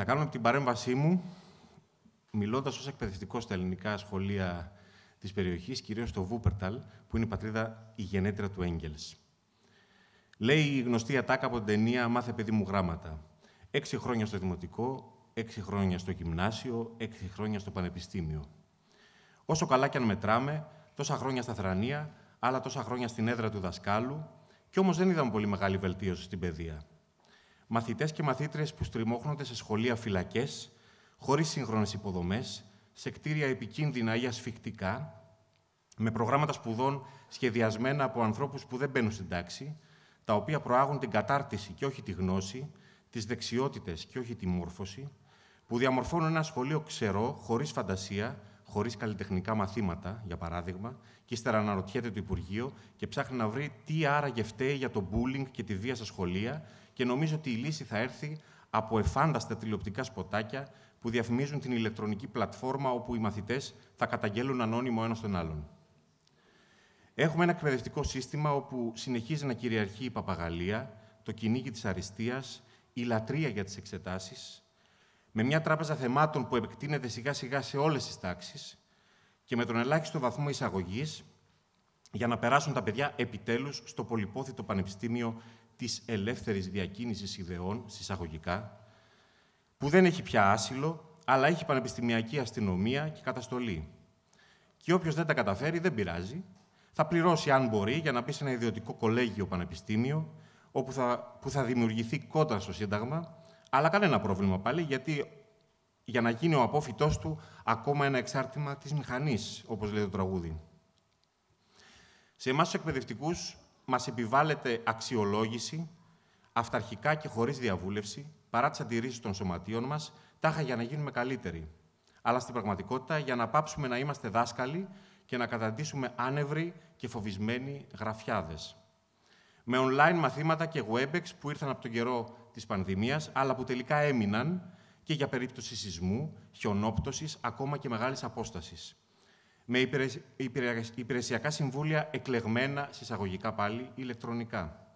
Θα κάνω την παρέμβασή μου μιλώντας ως εκπαιδευτικός στα ελληνικά σχολεία της περιοχής, κυρίως στο Βούπερταλ, που είναι η πατρίδα, η γενέτρια του Έγγελς. Λέει η γνωστή ατάκα από την ταινία «Μάθε παιδί μου γράμματα». 6 χρόνια στο δημοτικό, 6 χρόνια στο γυμνάσιο, 6 χρόνια στο πανεπιστήμιο. Όσο καλά κι αν μετράμε, τόσα χρόνια στα θρανία, άλλα τόσα χρόνια στην έδρα του δασκάλου, κι όμως δεν είδαμε πολύ μεγάλη βελτίωση στην παιδεία. Μαθητές και μαθήτριες που στριμώχνονται σε σχολεία φυλακές, χωρίς σύγχρονες υποδομές, σε κτίρια επικίνδυνα ή ασφικτικά, με προγράμματα σπουδών σχεδιασμένα από ανθρώπους που δεν μπαίνουν στην τάξη, τα οποία προάγουν την κατάρτιση και όχι τη γνώση, τις δεξιότητες και όχι τη μόρφωση, που διαμορφώνουν ένα σχολείο ξερό, χωρίς φαντασία, χωρίς καλλιτεχνικά μαθήματα, για παράδειγμα, και ύστερα αναρωτιέται το Υπουργείο και ψάχνει να βρει τι άραγε φταίει για το bullying και τη βία στα σχολεία, και νομίζω ότι η λύση θα έρθει από εφάνταστα τηλεοπτικά σποτάκια που διαφημίζουν την ηλεκτρονική πλατφόρμα όπου οι μαθητές θα καταγγέλουν ανώνυμο ένας τον άλλον. Έχουμε ένα εκπαιδευτικό σύστημα όπου συνεχίζει να κυριαρχεί η παπαγαλία, το κυνήγι της αριστείας, η λατρεία για τις εξετάσεις, με μια τράπεζα θεμάτων που επεκτείνεται σιγά-σιγά σε όλες τις τάξεις και με τον ελάχιστο βαθμό εισαγωγής για να περάσουν τα παιδιά επιτέλους στο πολυπόθητο πανεπιστήμιο της ελεύθερης διακίνησης ιδεών, συσσαγωγικά, που δεν έχει πια άσυλο, αλλά έχει πανεπιστημιακή αστυνομία και καταστολή. Και όποιος δεν τα καταφέρει, δεν πειράζει. Θα πληρώσει, αν μπορεί, για να μπει σε ένα ιδιωτικό κολέγιο πανεπιστήμιο, όπου θα δημιουργηθεί κόντρα στο Σύνταγμα, αλλά κανένα πρόβλημα πάλι, γιατί για να γίνει ο απόφοιτός του ακόμα ένα εξάρτημα της μηχανής, όπως λέει το τραγούδι. Σε εμάς τους εκπαιδευτικούς μας επιβάλλεται αξιολόγηση, αυταρχικά και χωρίς διαβούλευση, παρά τις αντιρρήσεις των σωματείων μας, τάχα για να γίνουμε καλύτεροι. Αλλά στην πραγματικότητα για να πάψουμε να είμαστε δάσκαλοι και να καταντήσουμε άνευροι και φοβισμένοι γραφιάδες. Με online μαθήματα και webex που ήρθαν από τον καιρό της πανδημίας, αλλά που τελικά έμειναν και για περίπτωση σεισμού, χιονόπτωσης, ακόμα και μεγάλης απόστασης. Με υπηρεσιακά συμβούλια εκλεγμένα, συσσαγωγικά πάλι, ηλεκτρονικά.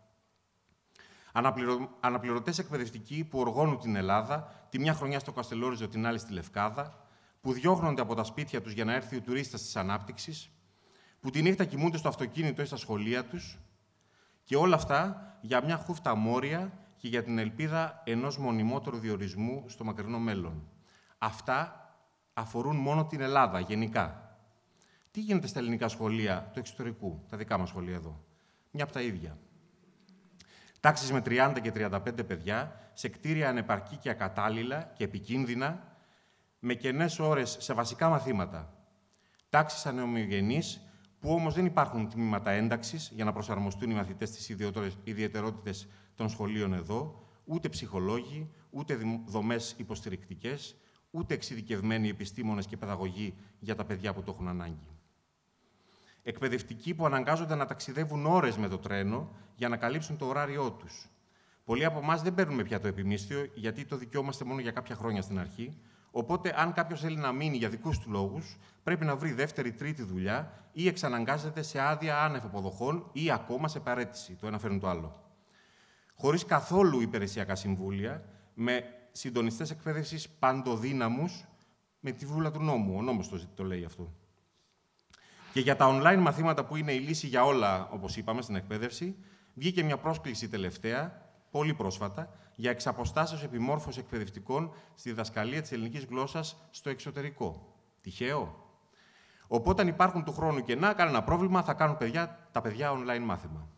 Αναπληρωτές εκπαιδευτικοί που οργώνουν την Ελλάδα, τη μια χρονιά στο Καστελόριζο, την άλλη στη Λευκάδα, που διώχνονται από τα σπίτια τους για να έρθει ο τουρίστας της ανάπτυξης, που τη νύχτα κοιμούνται στο αυτοκίνητο ή στα σχολεία τους, και όλα αυτά για μια χούφτα μόρια και για την ελπίδα ενός μονιμότερου διορισμού στο μακρινό μέλλον. Αυτά αφορούν μόνο την Ελλάδα γενικά. Τι γίνεται στα ελληνικά σχολεία του εξωτερικού, τα δικά μας σχολεία εδώ? Μια από τα ίδια. Τάξεις με 30 και 35 παιδιά, σε κτίρια ανεπαρκή και ακατάλληλα και επικίνδυνα, με κενές ώρες σε βασικά μαθήματα. Τάξεις ανομοιογενείς, που όμως δεν υπάρχουν τμήματα ένταξης για να προσαρμοστούν οι μαθητές στις ιδιαιτερότητες των σχολείων εδώ, ούτε ψυχολόγοι, ούτε δομές υποστηρικτικές, ούτε εξειδικευμένοι επιστήμονες και παιδαγωγοί για τα παιδιά που το έχουν ανάγκη. Εκπαιδευτικοί που αναγκάζονται να ταξιδεύουν ώρες με το τρένο για να καλύψουν το ωράριό τους. Πολλοί από εμάς δεν παίρνουμε πια το επιμίσθιο, γιατί το δικαιόμαστε μόνο για κάποια χρόνια στην αρχή. Οπότε, αν κάποιος θέλει να μείνει για δικούς του λόγους, πρέπει να βρει δεύτερη, τρίτη δουλειά ή εξαναγκάζεται σε άδεια άνευ αποδοχών ή ακόμα σε παραίτηση. Το ένα φέρνει το άλλο. Χωρίς καθόλου υπηρεσιακά συμβούλια, με συντονιστές εκπαίδευσης παντοδύναμους, με τη βούλα του νόμου. Ο νόμος το λέει αυτό. Και για τα online μαθήματα που είναι η λύση για όλα, όπως είπαμε, στην εκπαίδευση, βγήκε μια πρόσκληση τελευταία, πολύ πρόσφατα, για εξαποστάσεως επιμόρφωση εκπαιδευτικών στη διδασκαλία της ελληνικής γλώσσας στο εξωτερικό. Τυχαίο. Οπότε, αν υπάρχουν του χρόνου κενά, κανένα πρόβλημα, θα κάνουν τα παιδιά online μάθημα.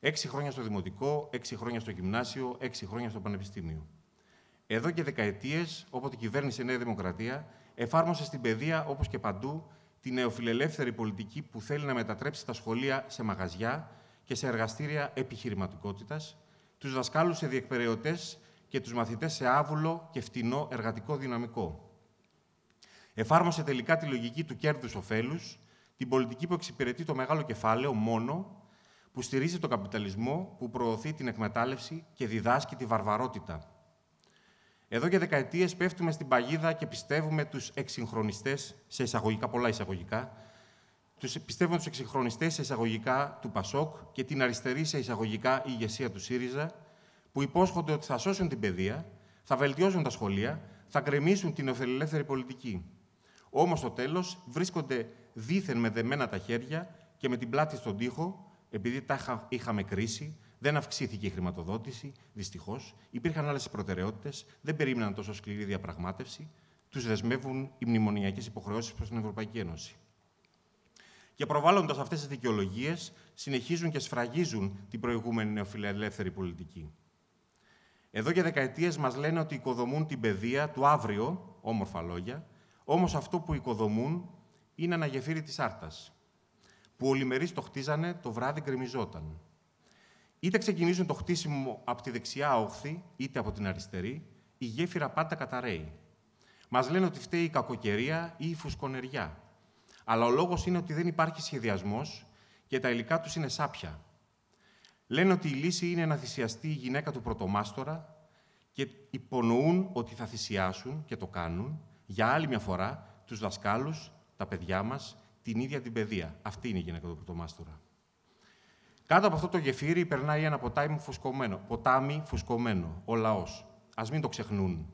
6 χρόνια στο δημοτικό, 6 χρόνια στο γυμνάσιο, 6 χρόνια στο πανεπιστήμιο. Εδώ και δεκαετίες, όποτε κυβέρνησε η Νέα Δημοκρατία, εφάρμοσε στην παιδεία, όπως και παντού, τη νεοφιλελεύθερη πολιτική που θέλει να μετατρέψει τα σχολεία σε μαγαζιά και σε εργαστήρια επιχειρηματικότητας, τους δασκάλους σε διεκπεραιωτές και τους μαθητές σε άβουλο και φτηνό εργατικό δυναμικό. Εφάρμοσε τελικά τη λογική του κέρδους-οφέλους, την πολιτική που εξυπηρετεί το μεγάλο κεφάλαιο μόνο, που στηρίζει τον καπιταλισμό, που προωθεί την εκμετάλλευση και διδάσκει τη βαρβαρότητα. Εδώ και δεκαετίες πέφτουμε στην παγίδα και πιστεύουμε τους εξυγχρονιστές, σε εισαγωγικά, πολλά εισαγωγικά, του ΠΑΣΟΚ και την αριστερή, σε εισαγωγικά, ηγεσία του ΣΥΡΙΖΑ, που υπόσχονται ότι θα σώσουν την παιδεία, Θα βελτιώσουν τα σχολεία, θα γκρεμίσουν την νεοφιλελεύθερη πολιτική. Όμως στο τέλος βρίσκονται δήθεν με δεμένα τα χέρια και με την πλάτη στον τοίχο, επειδή τα είχαμε κρίση, δεν αυξήθηκε η χρηματοδότηση, δυστυχώς, υπήρχαν άλλες προτεραιότητες, δεν περίμεναν τόσο σκληρή διαπραγμάτευση, τους δεσμεύουν οι μνημονιακές υποχρεώσεις προς την Ευρωπαϊκή Ένωση. Και προβάλλοντας αυτές τις δικαιολογίες, συνεχίζουν και σφραγίζουν την προηγούμενη νεοφιλελεύθερη πολιτική. Εδώ και δεκαετίες μας λένε ότι οικοδομούν την παιδεία του αύριο, όμορφα λόγια, όμως αυτό που οικοδομούν είναι ένα γεφύρι της Άρτας, που ολημερείς το χτίζανε, το βράδυ γκρεμιζόταν. Είτε ξεκινήσουν το χτίσιμο από τη δεξιά όχθη, είτε από την αριστερή, η γέφυρα πάντα καταραίει. Μας λένε ότι φταίει η κακοκαιρία ή η φουσκονεριά. Αλλά ο λόγος είναι ότι δεν υπάρχει σχεδιασμός και τα υλικά τους είναι σάπια. Λένε ότι η λύση είναι να θυσιαστεί η γυναίκα του πρωτομάστορα και υπονοούν ότι θα θυσιάσουν και το κάνουν για άλλη μια φορά τους δασκάλους, τα παιδιά μας, την ίδια την παιδεία. Αυτή είναι η γυναίκα του πρωτομάστορα. Κάτω από αυτό το γεφύρι περνάει ένα ποτάμι φουσκωμένο, ο λαός. Ας μην το ξεχνούν.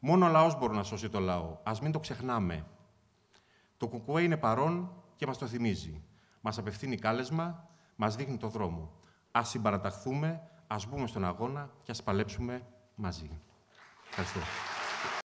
Μόνο ο λαός μπορεί να σώσει το λαό. Ας μην το ξεχνάμε. Το ΚΚΕ είναι παρόν και μας το θυμίζει. Μας απευθύνει κάλεσμα, μας δείχνει το δρόμο. Ας συμπαραταχθούμε, ας μπούμε στον αγώνα και ας παλέψουμε μαζί. Ευχαριστώ.